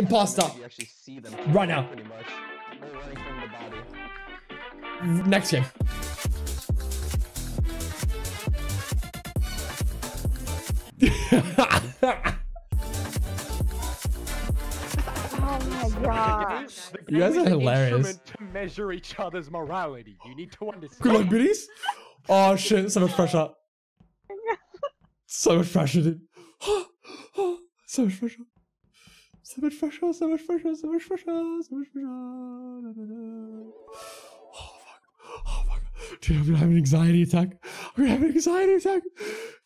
Imposter. Actually see them right now. Pretty much. Running from the body. Next game. Oh my god. You guys are hilarious. To measure each other's morality. You need to understand. Good luck, biddies. Oh shit, so much pressure. So much pressure, dude. So much pressure. So much pressure, so much pressure, so much pressure, so much pressure. Oh fuck. Oh fuck. Dude, I'm gonna have an anxiety attack. I'm gonna have an anxiety attack.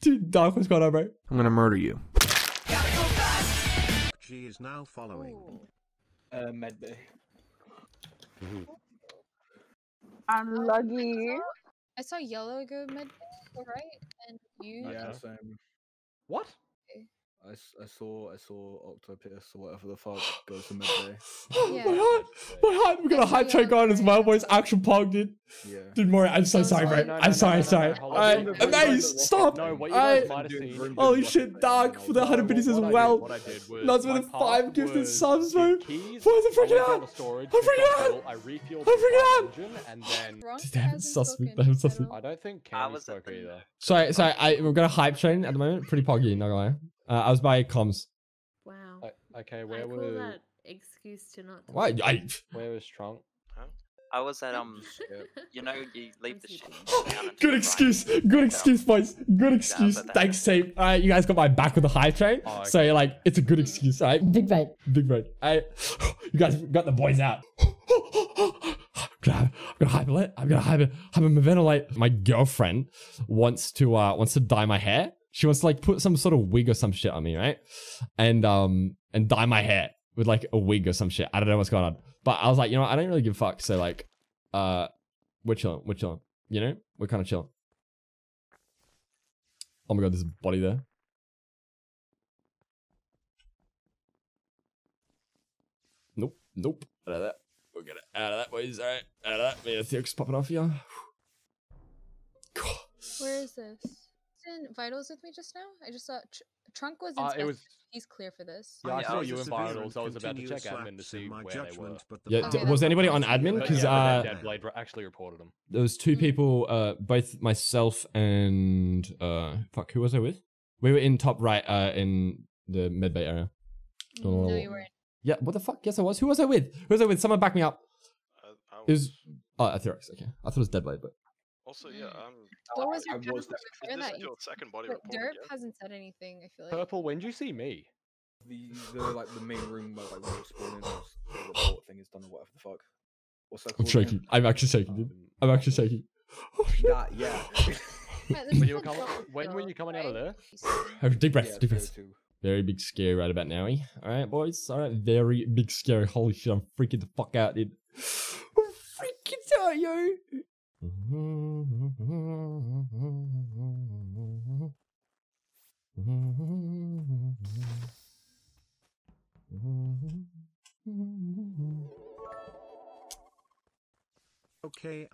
Dude, Dark, what's going on, bro? I'm gonna murder you. Gotta go fast. She is now following. Medbay. I'm lucky. I saw yellow go Medbay, right? And you. Yeah, same. What? I saw Octopus or whatever the fuck goes to Midday. Yeah. My heart. We got a hype track on as my voice action pog, dude. Yeah. Dude, Mori, I'm so sorry, bro. I'm sorry. Amaze, stop. No, what you guys might have seen. Holy shit, Dark for the 100 biddies as well. Nuts with the 5 gifted subs, bro. Where's the freaking out? I'm freaking out. They haven't sussed me. I don't think Cam is okay either. Sorry, we've got a hype train at the moment. Pretty poggy, not gonna lie. I was by comms. Wow. Okay, where were you? That excuse to not. Why? Where was Trunk? Huh? I was at You know, you leave the shit. Good excuse, boys. Thanks, team. All right, you guys got my back with the hype train, okay. So like, it's a good excuse, all right? Big break. All right, you guys got the boys out. I'm gonna hyperventilate. My girlfriend wants to dye my hair. She wants to like put some sort of wig or some shit on me, right? And dye my hair with like a wig or some shit. I don't know what's going on. But I was like, you know what? I don't really give a fuck. So like, we're chilling. You know, we're kind of chilling. Oh my god, there's a body there. Nope. Out of that. We'll get it out of that, boys. All right, out of that. Man, the thing's popping off here. God. Where is this? Vitals with me just now. I just saw Trunk was in. He's clear for this. Yeah, I saw you in Vitals. I was about to check admin to see where they were. Yeah, okay. Was anybody on admin? Because Deadblade actually reported them. There was 2 people, both myself and fuck, who was I with? We were in top right, in the Medbay area. Oh. No, you weren't. Yeah, what the fuck? Yes, I was. Who was I with? Someone back me up. It was Atherox. Okay, I thought it was Deadblade, but. Also, yeah, what was your second body report? Derp hasn't said anything, I feel like. Purple, when do you see me? The like the main room where like we were spawning, the report thing is done or whatever the fuck. What's that called? I'm shaking. I'm actually shaking. That, yeah. when were you coming out of there? Have a deep breath. Yeah, deep breath. Very big scare right about now. All right, boys. All right, very big scare. Holy shit! I'm freaking the fuck out, dude. I'm freaking out, yo. Okay,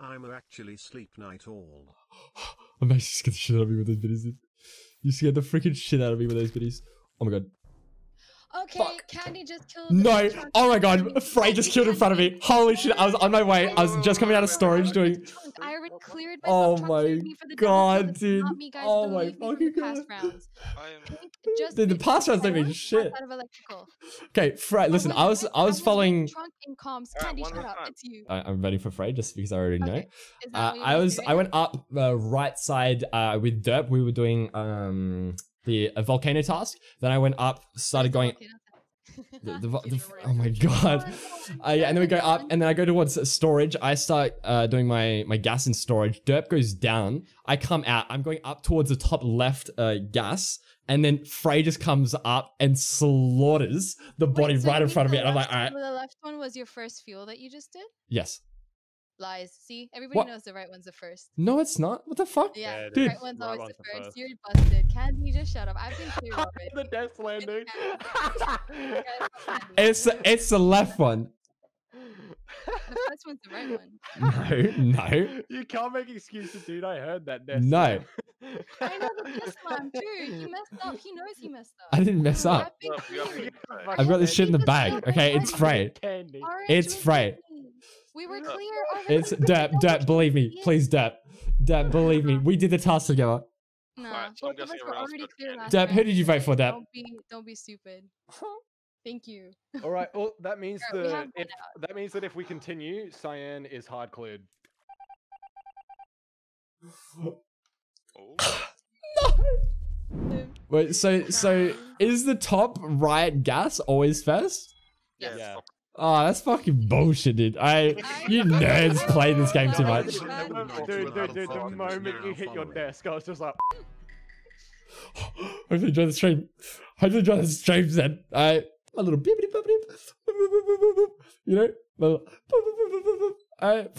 I'm actually sleep night all. I'm actually scared the shit out of me with those biddies. You scared the freaking shit out of me with those biddies. Oh my god. Okay, fuck. Candy just killed. No, oh my god, Frey just killed in front of me. Holy shit, I was on my way. I was just coming out of storage doing. I already cleared myself. Oh my god, dude. Oh my fucking god. Dude, the past rounds don't mean shit. Okay, Frey, listen, I was following. Candy, shut up. It's you. I'm ready for Frey just because I already know. I went up the right side with Derp. We were doing a volcano task. Then I went up, started going. Oh my god! Yeah, and then we go up, and then I go towards storage. I start doing my gas in storage. Derp goes down. I come out. I'm going up towards the top left gas, and then Frey just comes up and slaughters the body right in front of me. And I'm like, all right. The left one was your first fuel that you just did. Yes. Lies. See, everybody knows the right one's the first. No, it's not. What the fuck? Yeah, dude. The right one's always the first. You're busted. Can you just shut up? I've been clear of it. The death landing. It's the left one. The first one's the right one. No. You can't make excuses, dude. I heard that. Death. No. I know the piss one too. He messed up. He knows he messed up. I didn't mess up. I've got this shit in the bag. Okay, it's Frey. It's Frey. We were clear. It's Dap, believe me. Please, Dap, believe me. We did the task together. Nah. Dap, who did you vote for, Dap? Don't be stupid. Thank you. All right. Well, that means that if we continue, Cyan is hard cleared. Oh. No. Wait. So is the top riot gas always first? Yes. Yeah. Oh, that's fucking bullshit, dude. You nerds play this game too much. Dude, the moment you hit your desk, I was just like. Hopefully you enjoy the stream. Then a little bibbity bobbity, you know. No,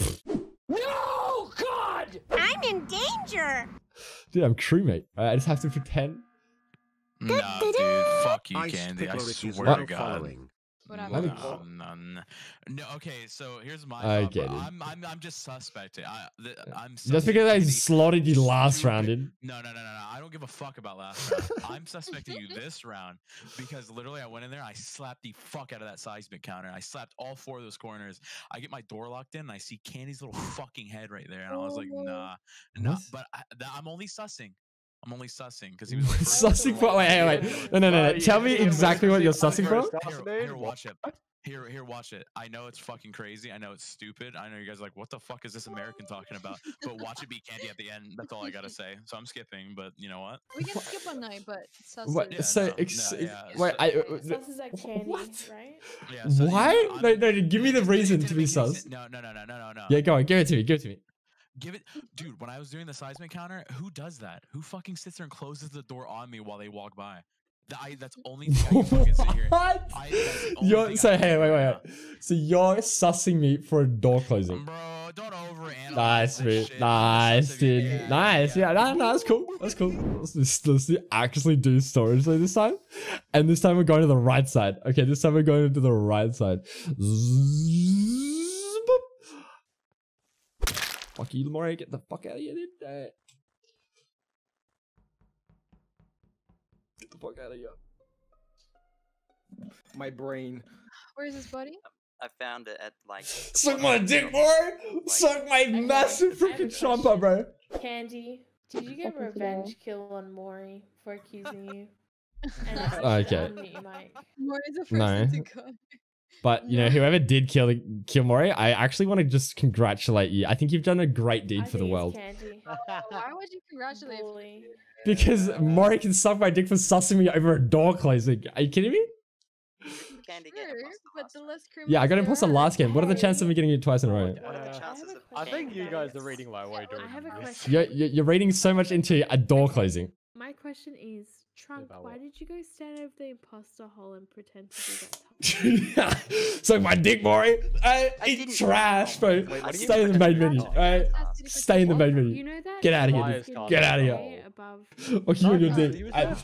God! I'm in danger. Dude, I'm crewmate. I just have to pretend. No, dude, fuck you, Candy. I swear to God. No, okay, so here's my problem. I'm just suspecting. I'm suspecting. Just because I slotted you last round, dude. No. I don't give a fuck about last round. I'm suspecting you this round because literally I went in there, I slapped the fuck out of that seismic counter. I slapped all four of those corners. I get my door locked in and I see Candy's little fucking head right there. And I was like, nah. But I'm only sussing. Because he was like, sussing for. Wait. No. Tell me exactly what you're sussing for. Here, watch it. Here, watch it. I know it's fucking crazy. I know it's stupid. I know you guys are like, what the fuck is this American talking about? But watch it be Candy at the end. That's all I gotta say. So I'm skipping, but you know what? We can skip one night, but sussing. Wait, yeah, Candy, right? Yeah, so why? No, give me the reason to be sus. No. Yeah, go on. Give it to me. Dude, when I was doing the seismic counter, who does that? Who fucking sits there and closes the door on me while they walk by? That's only thing I can fucking sit here. Wait. So you're sussing me for a door closing. Bro, don't overanalyze. Nice, dude. Yeah, no, that's cool. Let's actually do storage this time. And this time we're going to the right side. Okay, this time we're going to the right side. Fuck you, Lamore, get the fuck out of here, dude. Get the fuck out of here. My brain. Where's his body? I found it at like. Suck my dick, Lamore! Suck my massive freaking chomper, bro! Candy, did you get revenge kill on Maury for accusing you? Okay. Maury's the first to go. But, you know, whoever did kill Maury, I actually want to just congratulate you. I think you've done a great deed for the world. Why would you congratulate me? Because Maury can suck my dick for sussing me over a door closing. Are you kidding me? Yeah, I got imposter last game. What are the chances of me getting it twice in a row? I think you guys are reading low. You're reading so much into a door closing. My question is, Trunk, why did you go stand over the imposter hole and pretend to do that? So my dick, Maury. Eat trash, bro. Stay in the main menu. Stay in the main menu. Get out of here, dude. Get out of here.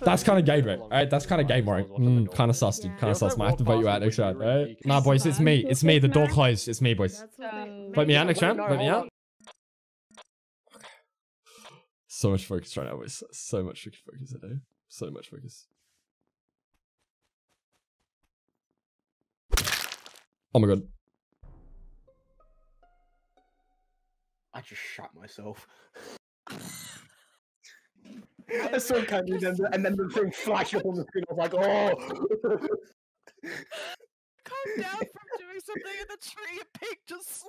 That's kind of gay, bro. Alright, that's kind of gay, Maury. Kind of sus, dude. Kind of sus. I have to vote you out next round, right? Nah, boys, it's me. It's me. The door closed. It's me, boys. Vote me out next round. Vote me out. So much focus right now, boys. So much freaking focus today. So much focus. Oh my god. I just shot myself. I saw Candy and then the thing flashed up on the screen. I was like, oh! Come down from doing something in the tree, a pig just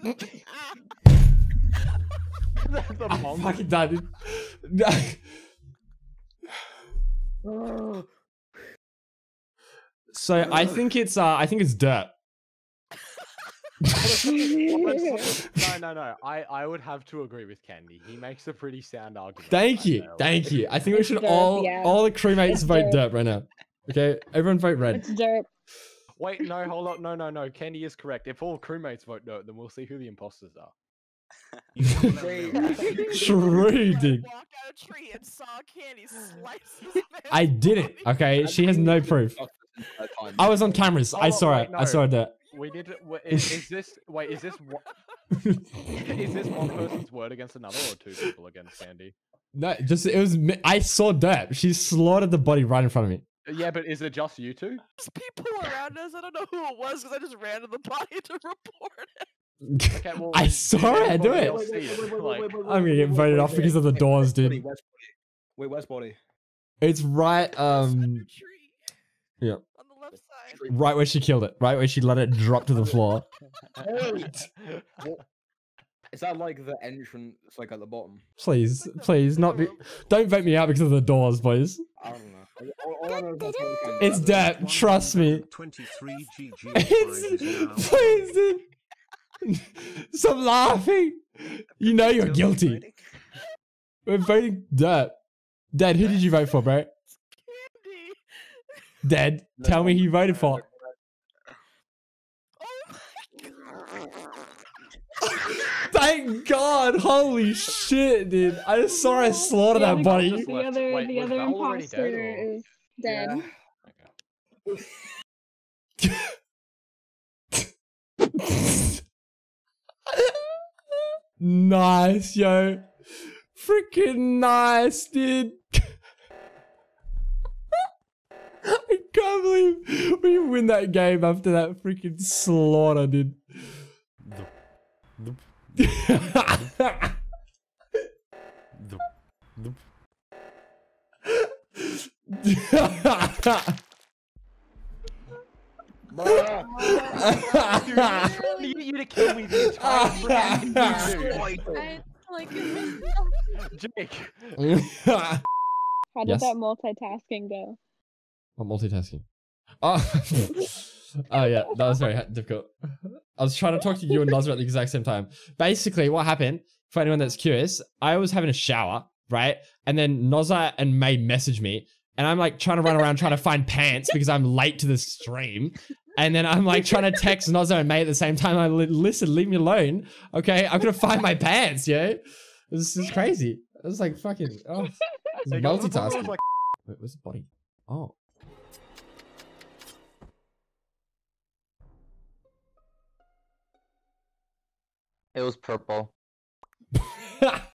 slices it. I'm fucking done, dude. So I think it's dirt. No. I would have to agree with Candy. He makes a pretty sound argument. Thank you. I think we should all the crewmates vote dirt right now. Okay, everyone vote red. It's dirt. Wait, no, hold up, no. Candy is correct. If all crewmates vote dirt, then we'll see who the imposters are. True, dude. I did it. Okay, she has no proof. I was on cameras. I saw it. I saw that. We did. Is this one person's word against another, or two people against Candy? No, just it was. I saw Derp. She slaughtered the body right in front of me. Yeah, but is it just you two? There's people around us. I don't know who it was because I just ran to the body to report it. Okay, well, I saw her do it. I'm gonna get voted off because of the doors, dude. Wait, where's body? It's right. Yeah. On the left side. Right where she killed it. Right where she let it drop to the floor. Is that like the entrance, like at the bottom? Please, please, not be. Don't vote me out because of the doors, boys. I don't know. It's Derp. Trust me. 23 GG. Please, dude. Stop laughing. You know you're guilty. We're voting Derp. Dad, who did you vote for, bro? Candy. Dad, tell me who you voted for. Oh my god. Thank god. Holy shit, dude. I just saw I slaughtered that body. The other imposter is dead. Yeah. Nice, yo. Freaking nice, dude. I can't believe we win that game after that freaking slaughter, dude. You need to kill me the entire Jake. How did that multitasking go? What multitasking? Oh. Oh yeah, that was very difficult. I was trying to talk to you and Nazra at the exact same time. Basically, what happened, for anyone that's curious, I was having a shower, right? And then Nazra and May messaged me. And I'm like trying to run around trying to find pants because I'm late to the stream. And then I'm like trying to text Nozzo and May at the same time. I listen, leave me alone. Okay, I'm gonna find my pants, yo. This is crazy. I was like fucking multitasking. Wait, where's the body? Oh. It was purple.